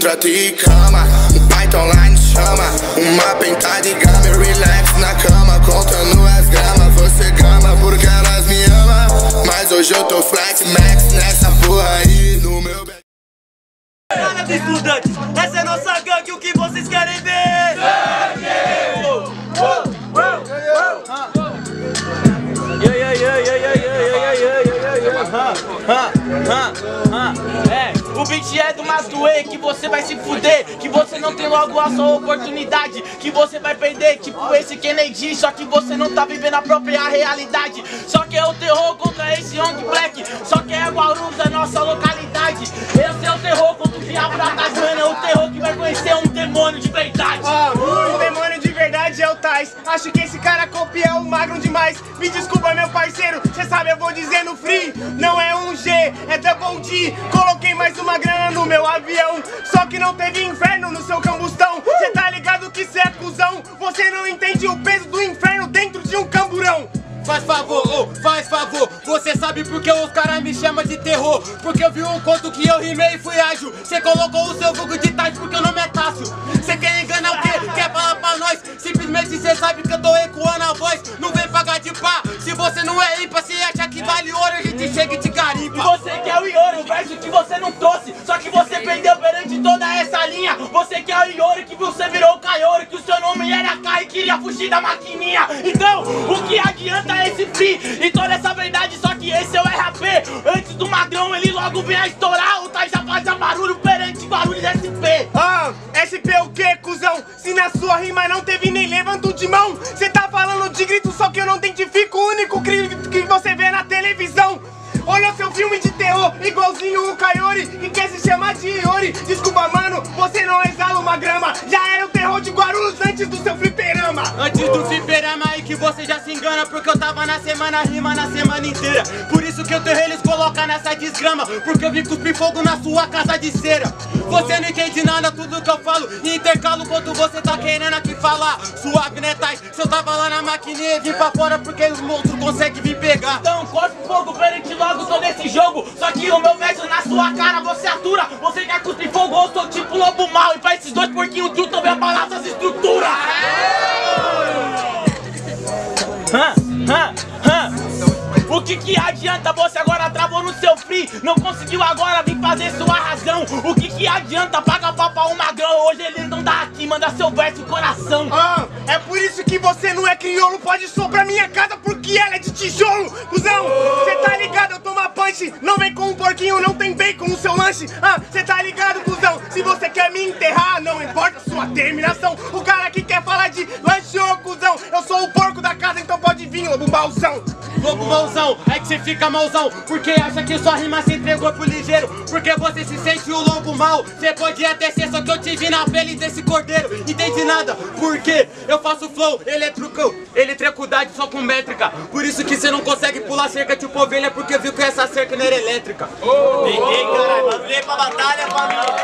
trato e cama, Python online chama, uma pentada e gama, eu relax na cama, contando as gramas, você gama porque elas me amam, mas hoje eu tô flat max nessa porra aí no meu back. Batalha dos Estudantes, essa é nossa gangue, o que vocês querem ver? O beat é do Masuê, que você vai se fuder, que você não tem logo a sua oportunidade, que você vai perder, tipo esse Kennedy, só que você não tá vivendo a própria realidade. Só que é o terror contra esse Young Black, só que é Guarulhos, a nossa localidade. Esse é o terror contra o diabo da Tazana, o terror que vai conhecer um demônio de verdade. O demônio de verdade é o Tais, acho que esse cara copia o magro demais. Me desculpa, meu parceiro, cê sabe, eu vou dizendo free, não é um G, é double D, coloquei mais uma grana no meu avião, só que não teve inferno no seu cambustão. Cê tá ligado que cê é cuzão, você não entende o peso do inferno dentro de um camburão. Faz favor, você sabe porque os caras me chamam de terror, porque eu vi um conto que eu rimei e fui ágil. Cê colocou o seu vulgo de Tais porque eu não me ataço. Cê quer enganar o quê? Quer falar pra nós? Simplesmente cê sabe que eu tô ecoando a voz. Não vem pagar de pá, se você não é ímpar, cê acha que vale ouro, a gente chega e te garimpa. E você que é o Iori, o verso que você não trouxe, só que você perdeu perante toda essa linha. Você que é o Iori, que você virou o Kaiori, que o seu nome era Kai e queria fugir da maquininha. Então, o que adianta esse free e toda essa verdade, só que esse é o R.A.P. Antes do magrão ele logo vem a estourar, o Tais já fazia barulho perante Guarulhos SP. SP o que, cuzão? Se na sua rima não teve nem levanto de mão, cê tá falando de grito, só que eu não identifico o único grito que você vê na televisão. Olha seu filme de terror, igualzinho o Kaiori, e quer se chamar de Iori. Desculpa, mano, você não exala uma grama. Já era o terror de Guarulhos antes do seu fliperama. Antes do fliperama aí que você já se engana, porque eu tava na semana, rima na semana inteira. Por isso que o terror eles colocam nessa desgrama, porque eu vim cuspir fogo na sua casa de cera. Você não entende nada, tudo que eu falo, e intercalo quando você tá querendo aqui falar. Suave, né, Tais? Se eu tava lá na maquininha e vim pra fora, porque os monstros conseguem vir pegar. Então, corta o fogo, perante logo. Eu sou desse jogo, só que o meu verso na sua cara você atura. Você quer cuspir fogo, eu sou tipo lobo mal, e pra esses dois porquinhos tu também abalar essas estruturas. O que adianta você agora travou no seu free, não conseguiu agora vir fazer sua razão. O que adianta pagar papo um magrão, hoje ele não tá aqui, manda seu verso coração. É por isso que você não é crioulo, pode soprar minha casa porque ela é de tijolo, cuzão. Cê tá ligado, eu tomo punch, não vem com um porquinho, não tem bacon no seu lanche. Cê tá ligado, cuzão, se você quer me enterrar, não importa sua terminação. O cara que quer falar de lanche, ô cuzão, eu sou o porco da casa, então pode vir, lobo mauzão. Lobo mauzão, é que você fica mauzão, porque acha que sua rima se entregou pro ligeiro, porque você se sente o lobo mau. Você pode até ser, só que eu te vi na pele desse cordeiro. Entende nada, porque eu faço flow, ele é trucão, ele é trecudade só com métrica. Por isso que você não consegue pular cerca tipo ovelha, porque viu que essa cerca não era elétrica. Peguei, caralho, vamos pra batalha, família.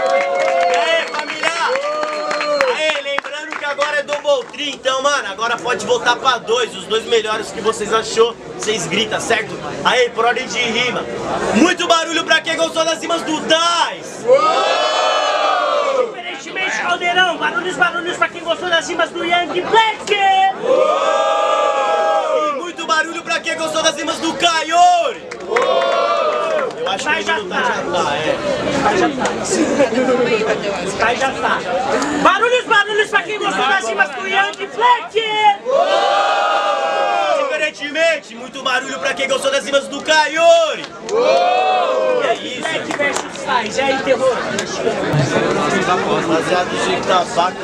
Aê, família. Aê, lembrando que agora é double three, então, mano, agora pode voltar pra dois, os dois melhores que vocês achou. Vocês gritam, certo? Aê, por ordem de rima. Muito barulho pra quem gostou das rimas do Tais. Diferentemente, Caldeirão, barulhos, barulhos pra quem gostou das rimas do Young Black. E muito barulho pra quem gostou das rimas do Kaiori. Eu acho que já tá, já tá. Barulhos, barulhos pra quem gostou das rimas do Young Fleck. Diferentemente, muito barulho pra quem gostou das rimas do Kaiori. É isso. Black versus Tais, é aí, terror.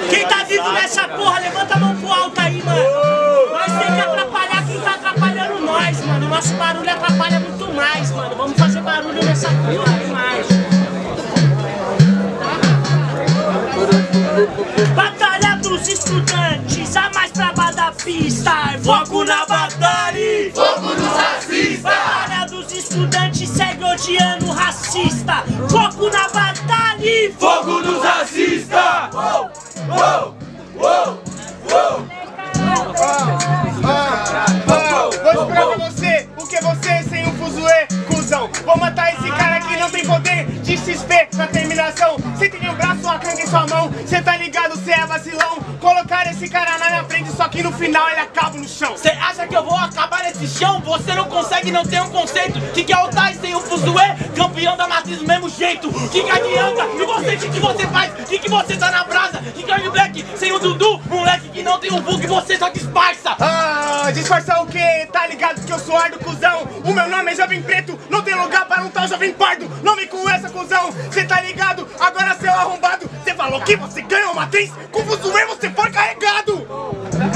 Quem tá vivo nessa porra, levanta a mão pro alto aí, mano. Nós tem que atrapalhar quem tá atrapalhando nós, mano. Nosso barulho atrapalha muito mais, mano. Vamos fazer barulho nessa porra demais. Batalha dos Estudantes, a mais braba da pista. Fogo na batalha, fogo nos racistas. Batalha dos Estudantes segue odiando racista. Fogo na batalha, fogo nos racistas. Uou, uou, uou, uou. Vou esperar pra você, porque você sem o fuzuê, cuzão. Vou matar esse cara que não tem poder de se ver na terminação. Você tem um braço sua mão. Cê tá ligado, cê é vacilão. Colocaram esse cara na minha frente, só que no final ele acaba no chão. Cê acha que eu vou acabar nesse chão? Você não consegue, não tem um conceito de que é o Tais sem o Masuê, campeão da matriz do mesmo jeito. Que adianta? E você, que você faz? Que você tá na brasa? Que é o Young Black sem o Dudu? Moleque que não tem um bug, você só disfarça. Ah, disfarçar o quê? Tá ligado que eu sou ar do cuzão. O meu nome é Jovem Preto, não tem lugar pra um tal Jovem Pardo. Não vem com essa, cuzão. Cê tá ligado? Agora seu arrombado. Cê falou que você ganhou uma matriz, com o Masuê você foi carregado.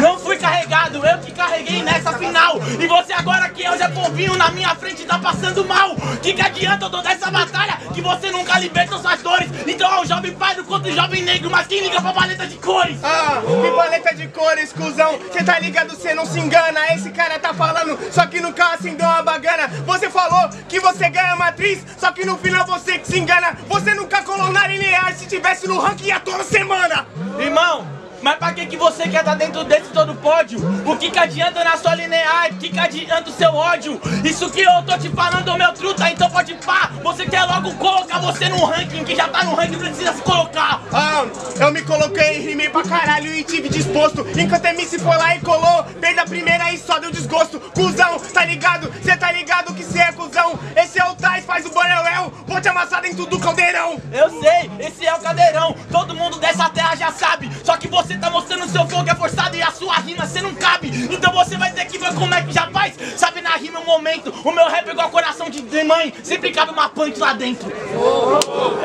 Não fui carregado, eu que carreguei nessa final. E você agora que eu já povinho na minha frente tá passando mal. Que adianta toda essa batalha que você nunca liberta suas dores? Então é o jovem pardo contra o jovem negro, mas quem liga pra paleta de cores? Ah, que paleta de cores, cuzão. Cê tá ligado, cê não se engana. Esse cara tá falando, só que nunca acendeu uma bagana. Você falou que você ganha matriz, só que no final você que se engana. Você nunca colou na linear, se tivesse no ranking ia toda semana. Irmão, mas pra que você quer tá dentro desse todo pódio? O que adianta na sua linear? O que adianta o seu ódio? Isso que eu tô te falando, meu truta, então pode pá. Você quer logo colocar você num ranking, que já tá no ranking, precisa se colocar. Ah, eu me coloquei, rimei pra caralho e tive disposto. Enquanto a MC foi lá e colou, perda a primeira e só deu desgosto. Cusão, tá ligado? Cê tá ligado que cê é cuzão. Esse é o Tais, faz o Boreuel, vou te amassar dentro do caldeirão. Eu sei, esse é o caldeirão, todo mundo dessa terra já sabe. Só que você tá mostrando seu fogo é forçado e a sua rima você não cabe. Então você vai ter que ver como é que já faz. Sabe, na rima um momento, o meu rap é igual coração de mãe, sempre cabe uma punch lá dentro.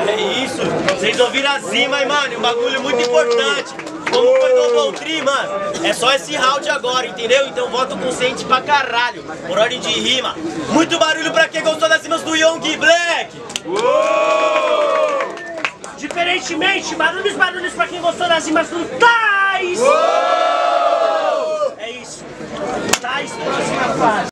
É isso, vocês ouviram as rimas, mano, um bagulho muito importante. Como foi no Voltri, mano, é só esse round agora, entendeu? Então voto consciente pra caralho, por ordem de rima. Muito barulho pra quem gostou das rimas do Young Black. Diferentemente, barulhos pra quem gostou das rimas do Tais. É isso, Tais, próxima fase.